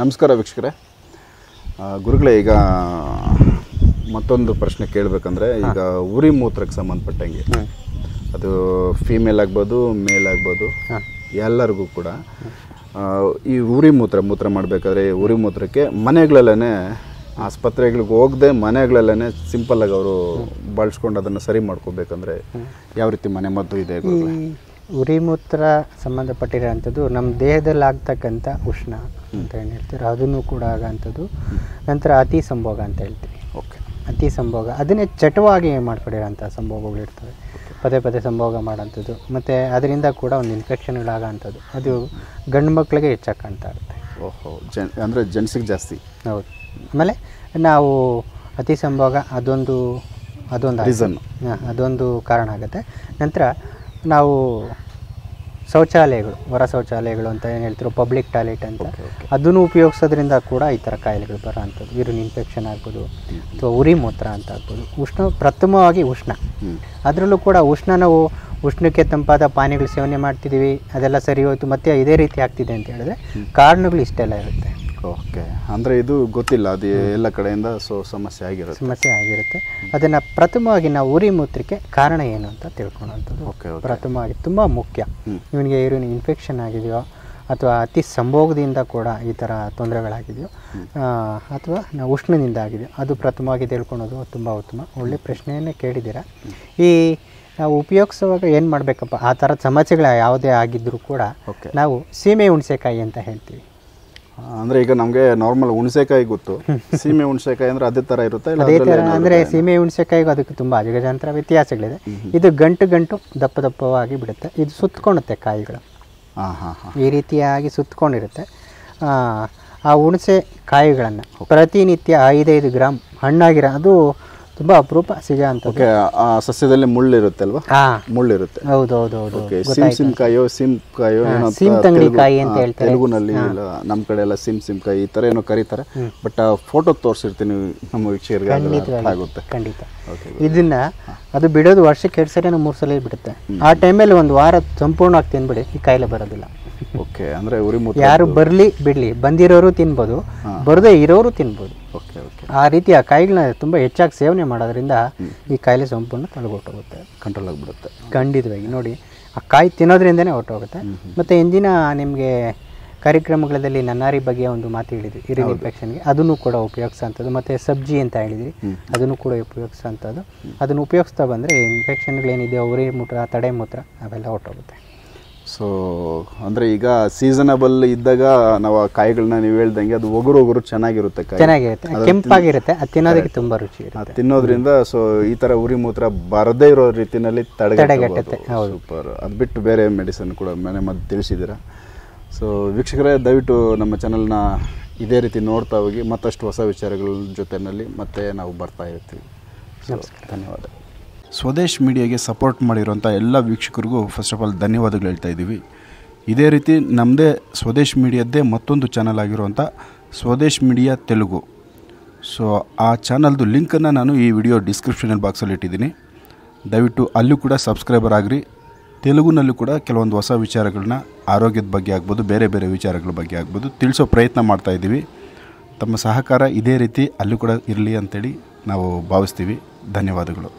ನಮಸ್ಕಾರ ವೀಕ್ಷಕರೇ ಗುರುಗಳೇ ಈಗ ಮತ್ತೊಂದು ಪ್ರಶ್ನೆ ಕೇಳಬೇಕಂದ್ರೆ ಈಗ ಉರಿ ಮೂತ್ರಕ್ಕೆ ಸಂಬಂಧಪಟ್ಟಂಗೆ ಅದು ಫೀಮೇಲ್ ಆಗಬಹುದು ಮೇಲ್ ಆಗಬಹುದು ಎಲ್ಲರಿಗೂ ಕೂಡ ಈ ಉರಿ ಮೂತ್ರ ಮಾಡಬೇಕಾದ್ರೆ ಉರಿ ಮೂತ್ರಕ್ಕೆ ಮನೆಗಳಲ್ಲೇ ಆಸ್ಪತ್ರೆಗಳಿಗೆ ಹೋಗದೆ ಮನೆಗಳಲ್ಲೇ ಸಿಂಪಲ್ ಆಗಿ ಅವರು ಬಳಸ್ಕೊಂಡು ಅದನ್ನ ಸರಿ ಮಾಡ್ಕೋಬೇಕಂದ್ರೆ ಯಾವ ರೀತಿ ಮನೆಮದ್ದು ಇದೆ ಗುರುಗಳೇ ಉರಿಮೂತ್ರ ಸಂಬಂಧಪಟ್ಟಿರೋಂಥದ್ದು ನಮ್ಮ ದೇಹದಲ್ಲಿ ಆಗ್ತಕ್ಕಂಥ ಉಷ್ಣ ಅಂತ ಏನು ಹೇಳ್ತೀವಿ ಅದನ್ನು ಕೂಡ ಆಗೋಂಥದ್ದು ನಂತರ ಅತಿ ಸಂಭೋಗ ಅಂತ ಹೇಳ್ತೀವಿ. ಓಕೆ, ಅತಿ ಸಂಭೋಗ ಅದನ್ನೇ ಚಟವಾಗಿ ಮಾಡ್ಕೊಂಡಿರೋಂಥ ಸಂಭೋಗಗಳಿರ್ತವೆ, ಪದೇ ಪದೇ ಸಂಭೋಗ ಮಾಡೋಂಥದ್ದು ಮತ್ತು ಅದರಿಂದ ಕೂಡ ಒಂದು ಇನ್ಫೆಕ್ಷನ್ಗಳಾಗೋಂಥದ್ದು ಅದು ಗಂಡು ಮಕ್ಕಳಿಗೆ ಹೆಚ್ಚಾಗಿ ಕಾಣ್ತಾ ಇರುತ್ತೆ. ಓಹೋ, ಅಂದರೆ ಜೆಂಟ್ಸಿಗೆ ಜಾಸ್ತಿ. ಹೌದು, ಆಮೇಲೆ ನಾವು ಅತಿ ಸಂಭೋಗ ಅದೊಂದು ರೀಸನ್, ಅದೊಂದು ಕಾರಣ ಆಗುತ್ತೆ. ನಂತರ ನಾವು ಶೌಚಾಲಯಗಳು, ಹೊರ ಶೌಚಾಲಯಗಳು ಅಂತ ಏನು ಹೇಳ್ತಿರೋ ಪಬ್ಲಿಕ್ ಟಾಯ್ಲೆಟ್ ಅಂತ, ಅದನ್ನು ಉಪಯೋಗಿಸೋದ್ರಿಂದ ಕೂಡ ಈ ಥರ ಕಾಯಿಲೆಗಳು ಬರೋಂಥದ್ದು, ಯೂರಿನ್ ಇನ್ಫೆಕ್ಷನ್ ಆಗ್ಬೋದು ಅಥವಾ ಉರಿ ಮೂತ್ರ ಅಂತ ಆಗ್ಬೋದು. ಉಷ್ಣ, ಪ್ರಥಮವಾಗಿ ಉಷ್ಣ, ಅದರಲ್ಲೂ ಕೂಡ ಉಷ್ಣ ನಾವು ಉಷ್ಣಕ್ಕೆ ತಂಪಾದ ಪಾನೀಯಗಳು ಸೇವನೆ ಮಾಡ್ತಿದ್ದೀವಿ, ಅದೆಲ್ಲ ಸರಿ ಹೋಯಿತು, ಮತ್ತೆ ಇದೇ ರೀತಿ ಆಗ್ತಿದೆ ಅಂತ ಹೇಳಿದ್ರೆ ಕಾರಣಗಳು ಇಷ್ಟೆಲ್ಲ ಇರುತ್ತೆ. ಓಕೆ, ಅಂದರೆ ಇದು ಗೊತ್ತಿಲ್ಲ, ಅದು ಎಲ್ಲ ಕಡೆಯಿಂದ ಸಮಸ್ಯೆ ಆಗಿರುತ್ತೆ. ಅದನ್ನು ಪ್ರಥಮವಾಗಿ ನಾವು ಉರಿ ಮೂತ್ರಕ್ಕೆ ಕಾರಣ ಏನು ಅಂತ ತಿಳ್ಕೊಳ್ಳೋಂಥದ್ದು ಪ್ರಥಮವಾಗಿ ತುಂಬ ಮುಖ್ಯ. ಇವನಿಗೆ ಯೂರಿನ್ ಇನ್ಫೆಕ್ಷನ್ ಆಗಿದೆಯೋ ಅಥವಾ ಅತಿ ಸಂಭೋಗದಿಂದ ಕೂಡ ಈ ಥರ ತೊಂದರೆಗಳಾಗಿದೆಯೋ ಅಥವಾ ನಾವು ಉಷ್ಣದಿಂದ ಆಗಿದೆಯೋ ಅದು ಪ್ರಥಮವಾಗಿ ತಿಳ್ಕೊಳೋದು ತುಂಬ ಉತ್ತಮ. ಒಳ್ಳೆ ಪ್ರಶ್ನೆಯನ್ನೇ ಕೇಳಿದ್ದೀರಾ. ಈ ನಾವು ಉಪಯೋಗಿಸುವಾಗ ಏನು ಮಾಡಬೇಕಪ್ಪ, ಆ ಥರದ ಸಮಸ್ಯೆಗಳ ಯಾವುದೇ ಆಗಿದ್ದರೂ ಕೂಡ ನಾವು ಸೀಮೆ ಹುಣಸೆಕಾಯಿ ಅಂತ ಹೇಳ್ತೀವಿ. ಅಂದರೆ ಈಗ ನಮಗೆ ನಾರ್ಮಲ್ ಹುಣಸೆಕಾಯಿ ಗೊತ್ತು, ಸೀಮೆ ಹುಣಸೆಕಾಯಿ ಅಂದರೆ ಅದೇ ಥರ ಇರುತ್ತೆ. ಅದೇ ಥರ ಅಂದರೆ ಸೀಮೆ ಹುಣಸೆಕಾಯಿಗೂ ಅದಕ್ಕೆ ತುಂಬ ಅಜಗಜಾಂತರ ವ್ಯತ್ಯಾಸಗಳಿದೆ. ಇದು ಗಂಟು ದಪ್ಪವಾಗಿ ಬಿಡುತ್ತೆ, ಇದು ಸುತ್ತಕೊಂಡುತ್ತೆ ಕಾಯಿಗಳು, ಈ ರೀತಿಯಾಗಿ ಸುತ್ತಕೊಂಡಿರುತ್ತೆ. ಆ ಹುಣಸೆ ಕಾಯಿಗಳನ್ನು ಪ್ರತಿನಿತ್ಯ 5 ಗ್ರಾಂ ಹಣ್ಣಾಗಿರೋ, ಅದು ತುಂಬ ಅಪರೂಪ ಸಿಗೋ ಅಂತ. ಆ ಸಸ್ಯದಲ್ಲಿ ಮುಳ್ಳಿರುತ್ತೆ ಅಲ್ವಾ? ಮುಳ್ಳಿರುತ್ತೆ. ಹೌದೌದು, ಸೀಮಕಾಯೋ ಸೀಮ್ ತಂಗಡಿ ಕಾಯಿ ಅಂತ ಹೇಳ್ತಾರೆ ತೆಲುಗುನಲ್ಲಿ, ನಮ್ಮ ಕಡೆ ಎಲ್ಲ ಸೀಮಕಾಯಿ ಈ ಥರ ಏನೋ ಕರೀತಾರೆ. ಬಟ್ ಆ ಫೋಟೋ ತೋರಿಸಿರ್ತೀನಿ ನಮ್ಮ ವೀಕ್ಷಕರಿಗೆ, ಆಗುತ್ತೆ ಖಂಡಿತ. ಇದನ್ನ ಅದು ಬಿಡೋದು ವರ್ಷಕ್ಕೆ 2 ಸಲ 3 ಸಲ ಬಿಡುತ್ತೆ. ಆ ಟೈಮಲ್ಲಿ 1 ವಾರ ಸಂಪೂರ್ಣವಾಗಿ ತಿಂದ್ಬಿಡಿ, ಈ ಕಾಯಿಲೆ ಬರೋದಿಲ್ಲ. ಓಕೆ, ಅಂದರೆ ಯಾರು ಬರಲಿ ಬಿಡಲಿ, ಬಂದಿರೋರು ತಿನ್ಬೋದು, ಬರದೇ ಇರೋರು ತಿನ್ಬೋದು. ಆ ರೀತಿ ಆ ಕಾಯಿಗಳನ್ನ ತುಂಬ ಹೆಚ್ಚಾಗಿ ಸೇವನೆ ಮಾಡೋದ್ರಿಂದ ಈ ಕಾಯಿಲೆ ಸಂಪೂರ್ಣ ತೊಲಗೊಟ್ಟೋಗುತ್ತೆ, ಕಂಟ್ರೋಲ್ ಆಗಿಬಿಡುತ್ತೆ ಖಂಡಿತವಾಗಿ. ನೋಡಿ, ಆ ಕಾಯಿ ತಿನ್ನೋದ್ರಿಂದನೇ ಹೊರಟೋಗುತ್ತೆ. ಮತ್ತು ಇಂದಿನ ನಿಮಗೆ ಕಾರ್ಯಕ್ರಮಗಳಲ್ಲಿ ನನ್ನಾರಿ ಬಗ್ಗೆ ಒಂದು ಮಾತು ಹೇಳಿದ್ವಿ, ಯೂರಿನ್ ಇನ್ಫೆಕ್ಷನ್ಗೆ ಅದನ್ನು ಕೂಡ ಉಪಯೋಗಿಸೋಂಥದ್ದು, ಮತ್ತು ಸಬ್ಜಿ ಅಂತ ಹೇಳಿದ್ವಿ ಅದನ್ನು ಕೂಡ ಉಪಯೋಗಿಸೋಂಥದ್ದು. ಅದನ್ನು ಉಪಯೋಗಿಸ್ತಾ ಬಂದರೆ ಇನ್ಫೆಕ್ಷನ್ಗಳೇನಿದೆಯೋ ಉರಿ ಮೂತ್ರ, ತಡೆ ಮೂತ್ರ ಅವೆಲ್ಲ ಹೊರಟೋಗುತ್ತೆ. ಸೊ ಅಂದರೆ ಈಗ ಸೀಸನಬಲ್ ಇದ್ದಾಗ ನಾವು ಆ ಕಾಯಿಗಳನ್ನ ನೀವು ಹೇಳ್ದಂಗೆ ಅದು ಒಗುರು ಚೆನ್ನಾಗಿರುತ್ತೆ, ಕೆಂಪಾಗಿರುತ್ತೆ, ಅದು ತಿನ್ನೋದಕ್ಕೆ ತುಂಬ ರುಚಿ ತಿನ್ನೋದ್ರಿಂದ. ಸೊ ಈ ಥರ ಉರಿ ಮೂತ್ರ ಬರದೇ ಇರೋ ರೀತಿಯಲ್ಲಿ ತಡೆಗಟ್ಟುತ್ತೆ. ಸೂಪರ್. ಅದು ಬಿಟ್ಟು ಬೇರೆ ಮೆಡಿಸನ್ ಕೂಡ ಮನೆ ಮದ್ದು ತಿಳಿಸಿದ್ದೀರಾ. ಸೊ ವೀಕ್ಷಕರೇ, ದಯವಿಟ್ಟು ನಮ್ಮ ಚಾನಲ್ನ ಇದೇ ರೀತಿ ನೋಡ್ತಾ ಹೋಗಿ, ಮತ್ತಷ್ಟು ಹೊಸ ವಿಚಾರಗಳ ಜೊತೆಯಲ್ಲಿ ಮತ್ತೆ ನಾವು ಬರ್ತಾ ಇರ್ತೀವಿ. ಧನ್ಯವಾದ. ಸ್ವದೇಶ್ ಮೀಡಿಯಾಗೆ ಸಪೋರ್ಟ್ ಮಾಡಿರೋಂಥ ಎಲ್ಲ ವೀಕ್ಷಕರಿಗೂ ಫಸ್ಟ್ ಆಫ್ ಆಲ್ ಧನ್ಯವಾದಗಳು ಹೇಳ್ತಾ ಇದ್ದೀವಿ. ಇದೇ ರೀತಿ ನಮ್ಮದೇ ಸ್ವದೇಶ್ ಮೀಡಿಯಾದ್ದೇ ಮತ್ತೊಂದು ಚಾನಲ್ ಆಗಿರುವಂಥ ಸ್ವದೇಶ್ ಮೀಡಿಯಾ ತೆಲುಗು, ಸೊ ಆ ಚಾನಲ್ದು ಲಿಂಕನ್ನು ನಾನು ಈ ವಿಡಿಯೋ ಡಿಸ್ಕ್ರಿಪ್ಷನ್ ಬಾಕ್ಸಲ್ಲಿ ಇಟ್ಟಿದ್ದೀನಿ. ದಯವಿಟ್ಟು ಅಲ್ಲೂ ಕೂಡ ಸಬ್ಸ್ಕ್ರೈಬರ್ ಆಗಿರಿ. ತೆಲುಗುನಲ್ಲೂ ಕೂಡ ಕೆಲವೊಂದು ಹೊಸ ವಿಚಾರಗಳನ್ನ, ಆರೋಗ್ಯದ ಬಗ್ಗೆ ಆಗ್ಬೋದು, ಬೇರೆ ಬೇರೆ ವಿಚಾರಗಳ ಬಗ್ಗೆ ಆಗ್ಬೋದು, ತಿಳಿಸೋ ಪ್ರಯತ್ನ ಮಾಡ್ತಾಯಿದ್ದೀವಿ. ತಮ್ಮ ಸಹಕಾರ ಇದೇ ರೀತಿ ಅಲ್ಲೂ ಕೂಡ ಇರಲಿ ಅಂಥೇಳಿ ನಾವು ಭಾವಿಸ್ತೀವಿ. ಧನ್ಯವಾದಗಳು.